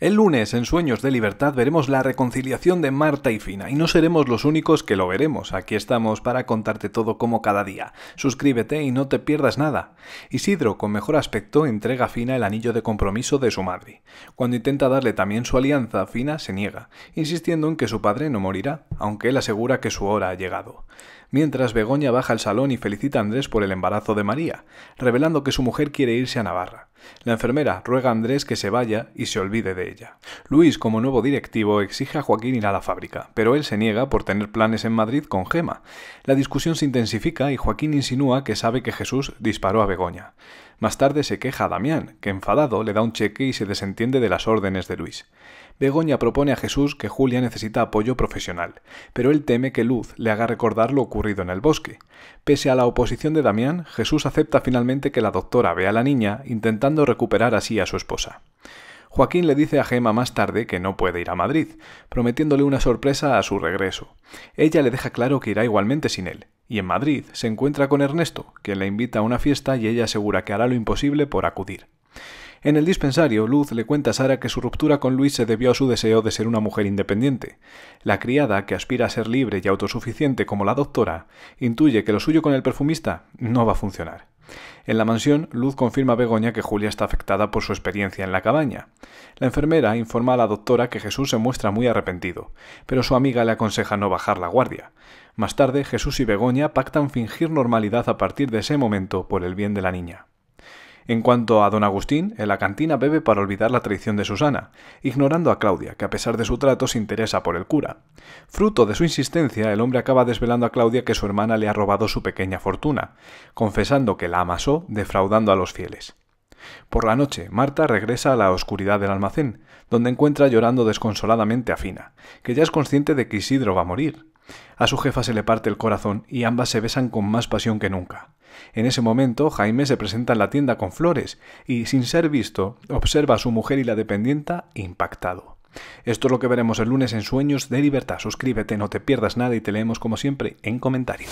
El lunes, en Sueños de Libertad, veremos la reconciliación de Marta y Fina, y no seremos los únicos que lo veremos. Aquí estamos para contarte todo como cada día. Suscríbete y no te pierdas nada. Isidro, con mejor aspecto, entrega a Fina el anillo de compromiso de su madre. Cuando intenta darle también su alianza, Fina se niega, insistiendo en que su padre no morirá, aunque él asegura que su hora ha llegado. Mientras, Begoña baja al salón y felicita a Andrés por el embarazo de María, revelando que su mujer quiere irse a Navarra. La enfermera ruega a Andrés que se vaya y se olvide de ella. Luis, como nuevo directivo, exige a Joaquín ir a la fábrica, pero él se niega por tener planes en Madrid con Gema. La discusión se intensifica y Joaquín insinúa que sabe que Jesús disparó a Begoña. Más tarde se queja a Damián, que enfadado le da un cheque y se desentiende de las órdenes de Luis. Begoña propone a Jesús que Julia necesita apoyo profesional, pero él teme que Luz le haga recordar lo ocurrido en el bosque. Pese a la oposición de Damián, Jesús acepta finalmente que la doctora vea a la niña, intentando recuperar así a su esposa. Joaquín le dice a Gema más tarde que no puede ir a Madrid, prometiéndole una sorpresa a su regreso. Ella le deja claro que irá igualmente sin él, y en Madrid se encuentra con Ernesto, quien la invita a una fiesta y ella asegura que hará lo imposible por acudir. En el dispensario, Luz le cuenta a Sara que su ruptura con Luis se debió a su deseo de ser una mujer independiente. La criada, que aspira a ser libre y autosuficiente como la doctora, intuye que lo suyo con el perfumista no va a funcionar. En la mansión, Luz confirma a Begoña que Julia está afectada por su experiencia en la cabaña. La enfermera informa a la doctora que Jesús se muestra muy arrepentido, pero su amiga le aconseja no bajar la guardia. Más tarde, Jesús y Begoña pactan fingir normalidad a partir de ese momento por el bien de la niña. En cuanto a don Agustín, en la cantina bebe para olvidar la traición de Susana, ignorando a Claudia, que a pesar de su trato se interesa por el cura. Fruto de su insistencia, el hombre acaba desvelando a Claudia que su hermana le ha robado su pequeña fortuna, confesando que la amasó defraudando a los fieles. Por la noche, Marta regresa a la oscuridad del almacén, donde encuentra llorando desconsoladamente a Fina, que ya es consciente de que Isidro va a morir. A su jefa se le parte el corazón y ambas se besan con más pasión que nunca. En ese momento, Jaime se presenta en la tienda con flores y, sin ser visto, observa a su mujer y la dependienta impactado. Esto es lo que veremos el lunes en Sueños de Libertad. Suscríbete, no te pierdas nada y te leemos como siempre en comentarios.